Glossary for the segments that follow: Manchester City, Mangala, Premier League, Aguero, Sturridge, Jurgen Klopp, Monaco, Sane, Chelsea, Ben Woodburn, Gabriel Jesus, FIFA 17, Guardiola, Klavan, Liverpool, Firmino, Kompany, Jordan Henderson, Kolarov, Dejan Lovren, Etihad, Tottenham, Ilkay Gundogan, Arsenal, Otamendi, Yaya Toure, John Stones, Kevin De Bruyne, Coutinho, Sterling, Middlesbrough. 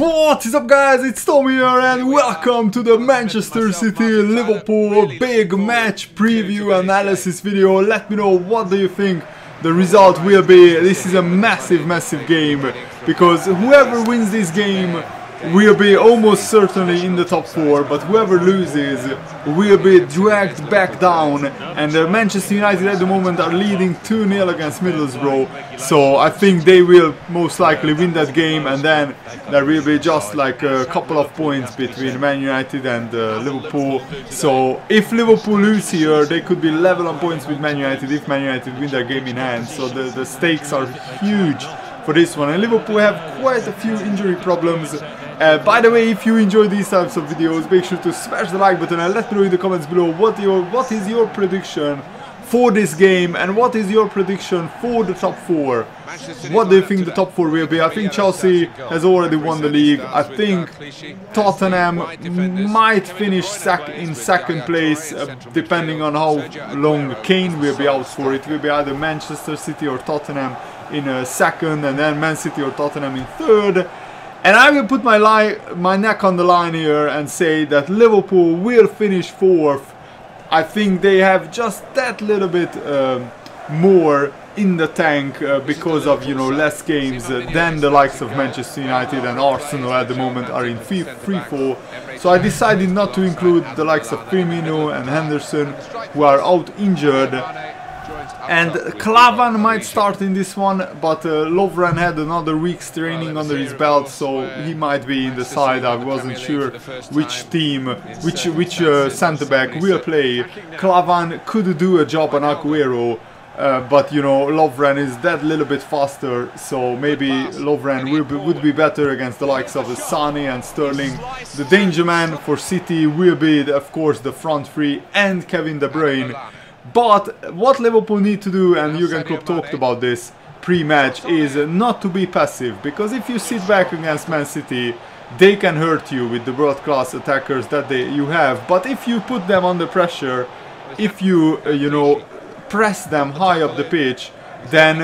What is up, guys? It's Tom here and welcome to the Manchester City Liverpool big match preview analysis video. Let me know what do you think the result will be. This is a massive game because whoever wins this game will be almost certainly in the top four, but whoever loses will be dragged back down. And Manchester United at the moment are leading 2-0 against Middlesbrough, so I think they will most likely win that game, and then there will be just like a couple of points between Man United and Liverpool. So if Liverpool lose here, they could be level on points with Man United if Man United win their game in hand, so the stakes are huge for this one. And Liverpool have quite a few injury problems. By the way, if you enjoy these types of videos, make sure to smash the like button and let me know in the comments below what is your prediction for this game and what is your prediction for the top four. What do you think the top four will be? I think Chelsea has already won the league. I think Tottenham might finish in second place, depending on how long Kane will be out for. It will be either Manchester City or Tottenham in second, and then Man City or Tottenham in third. And I will put my neck on the line here and say that Liverpool will finish fourth. I think they have just that little bit more in the tank because of, you know, less games than the likes of Manchester United and Arsenal at the moment are in free fall. So I decided not to include the likes of Firmino and Henderson, who are out injured. And Klavan might start in this one, but Lovren had another week's training under his belt, so he might be in the side. I wasn't sure which team, which centre-back will play. Klavan could do a job on Aguero, but you know, Lovren is that little bit faster, so maybe Lovren would be better against the likes of Sane and Sterling. The danger man for City will be, of course, the front three and Kevin De Bruyne. But what Liverpool need to do, and Jurgen Klopp talked about this pre-match, is not to be passive. Because if you sit back against Man City, they can hurt you with the world-class attackers that you have. But if you put them under pressure, if you, you know, press them high up the pitch, then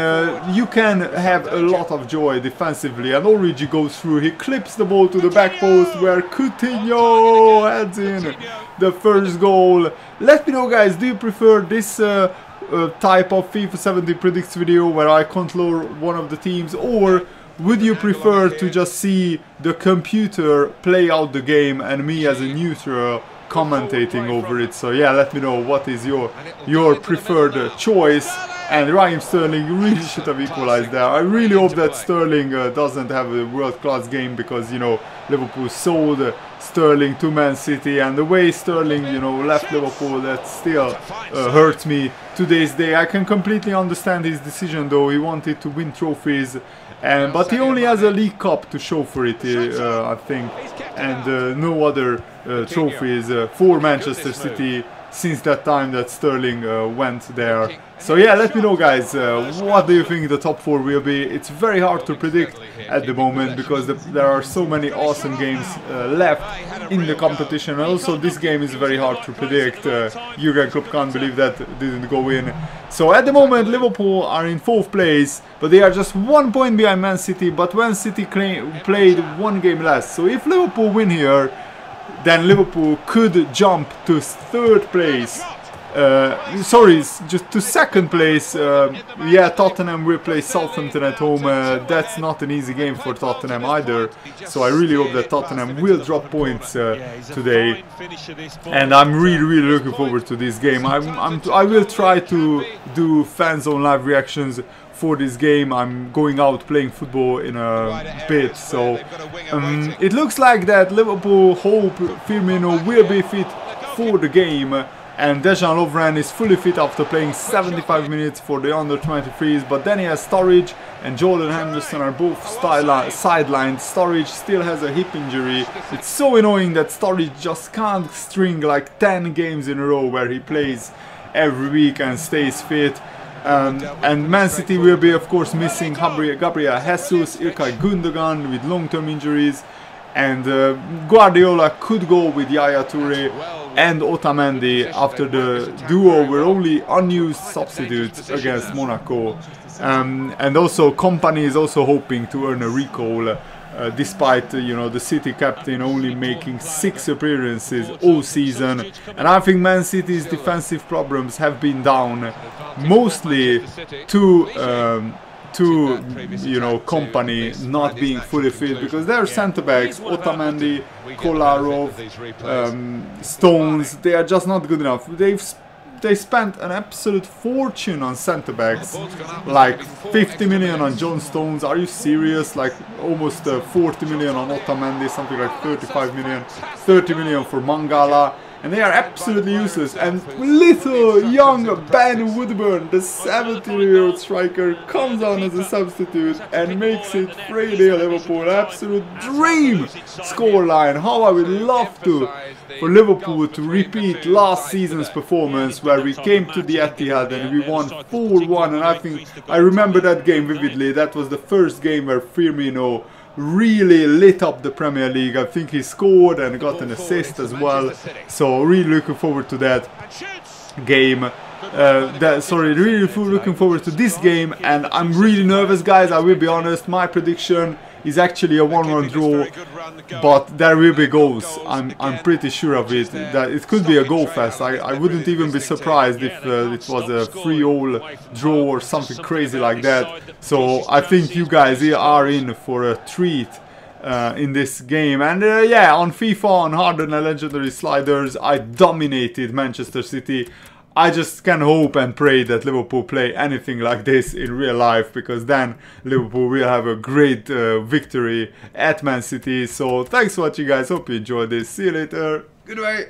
you can have a lot of joy defensively. And Origi goes through, he clips the ball to the back post where Coutinho heads in the first goal. Let me know, guys, do you prefer this type of FIFA 17 predicts video where I control one of the teams, or would you prefer to just see the computer play out the game and me as a neutral commentating over it? So yeah, let me know what is your preferred choice. And Raheem Sterling really should have equalized there. I really hope that Sterling doesn't have a world-class game, because, you know, Liverpool sold Sterling to Man City, and the way Sterling, you know, left Liverpool, that still hurts me to this day. I can completely understand his decision, though. He wanted to win trophies, and but he only has a League Cup to show for it, I think, and no other trophies for Manchester City since that time that Sterling went there. So yeah, let me know, guys, what do you think the top four will be? It's very hard to predict at the moment because there are so many awesome games left in the competition, and also this game is very hard to predict. Jurgen Klopp can't believe that didn't go in. So at the moment Liverpool are in fourth place, but they are just 1 point behind Man City, but Man City played one game less. So if Liverpool win here, then Liverpool could jump to third place. Sorry, just to second place. Yeah, Tottenham will play Southampton at home. That's not an easy game for Tottenham either. So I really hope that Tottenham will drop points today. And I'm really looking forward to this game. I will try to do fans on live reactions for this game. I'm going out playing football in a bit, so it looks like that Liverpool hope Firmino will be fit for the game, and Dejan Lovren is fully fit after playing 75 minutes for the under-23s, but then he has Sturridge and Jordan Henderson are both sidelined. Sturridge still has a hip injury. It's so annoying that Sturridge just can't string like 10 games in a row where he plays every week and stays fit. And Man City will be, of course, missing Gabriel Jesus, Ilkay Gundogan with long-term injuries, and Guardiola could go with Yaya Toure and Otamendi after the duo were only unused substitutes against Monaco. And also Kompany is also hoping to earn a recall despite the City captain only making 6 appearances all season. And I think Man City's defensive problems have been down mostly to Kompany not being fully fit, because their centre backs, Otamendi, Kolarov, Stones, they are just not good enough. They spent an absolute fortune on centre backs, like 50 million on John Stones. Are you serious? Like almost 40 million on Otamendi, something like 35 million, 30 million for Mangala. And they are absolutely useless. And little young Ben Woodburn, the 70-year-old striker, comes on as a substitute and makes it 3-0 Liverpool. Absolute dream scoreline. How I would love for Liverpool to repeat last season's performance, where we came to the Etihad and we won 4-1. And I think I remember that game vividly. That was the first game where Firmino really lit up the Premier League. I think he scored and got an assist as well, so really looking forward to that game. Really looking forward to this game, and I'm really nervous, guys. I will be honest, my prediction is actually a 1-1 draw, but there will be goals. I'm pretty sure of it. That it could be a goal fest. I wouldn't even be surprised if it was a 3-all draw or something crazy like that. So I think you guys are in for a treat in this game. And yeah, on FIFA, on Hard and Legendary Sliders, I dominated Manchester City. I just can hope and pray that Liverpool play anything like this in real life, because then Liverpool will have a great victory at Man City. So thanks for watching, guys. Hope you enjoyed this. See you later. Goodbye.